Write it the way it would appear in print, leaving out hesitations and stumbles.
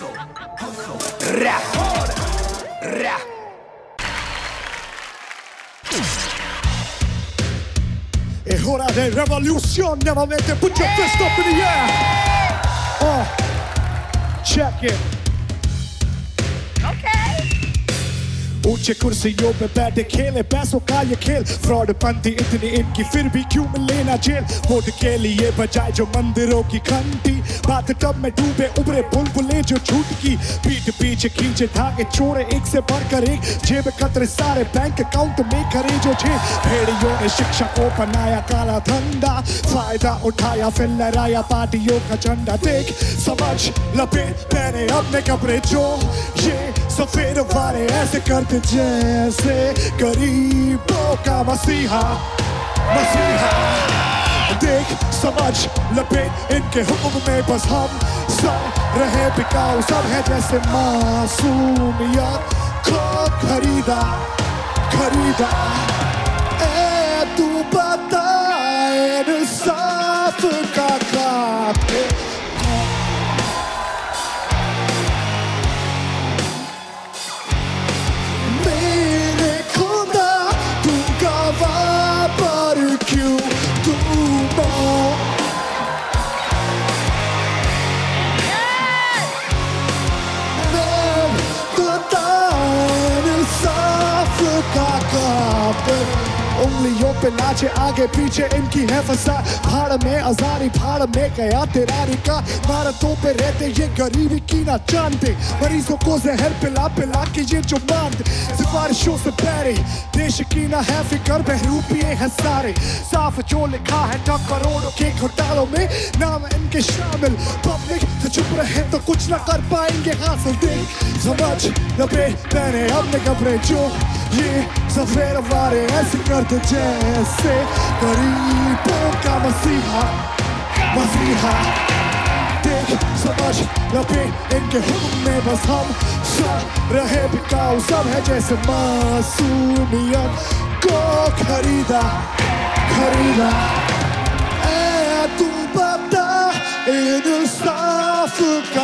Hustle, hustle, rap, rap. Es hora de revolución nuevamente. Put your fist up in the air. Check it. ऊंचे कुर्सियों पे बैठे खेले पैसों का ये खेल फ्रॉड पंथी इतनी इनकी फिर भी क्यों में लेना जेल वोट के लिए बजाए जो मंदिरों की घंटी बात टब में डूबे उबरे बुलबुले जो झूठ की पीठ पीछे खींचे धागे छोड़े एक से बढ़कर एक जेब खतरे सारे बैंक अकाउंट में खरे जो छे भेड़ियों ने शिक्षा को बनाया काला धंधा फायदा उठाया फिर लहराया पार्टियों का झंडा देख समझ लपेट पहने अपने कपड़े जो ये सफेद वाले ऐसे करते जैसे गरीबों का मसीहा मसीहा देख समझ लपेट इनके हुक्म में बस हम सब रहे बिकाऊ सब है जैसे मासूमियत को खरीदा खरीदा ए तू बता इंसाफ का कातिल उंगलियों पे नाचे आगे पीछे इनकी है फसा भाड़ में आजारी भाड़ में गया तेरा रिका भारतों पे रहते ये गरीबी की ना जानते मरीजों को जहर पिला पिला के ये जो बांध सिफारिशों से पैरे देश की ना है फिकर बहरूपिए है सारे साफ जो लिखा है टब करोड़ों के घोटालों में नाम इनके शामिल पब्लिक तो चुप रहे तो कुछ ना कर पाएंगे हासिल देख समझ लपे पहने अपने कपड़े जो ये सफेद वाले ऐसे करते जैसे गरीबों का मसीहा मसीहा देख समझ लपे इनके हुक्म में बस हम सब रहे बिकाऊ सब है जैसे मासूमियत को खरीदा खरीदा ए तू बता इंसाफ का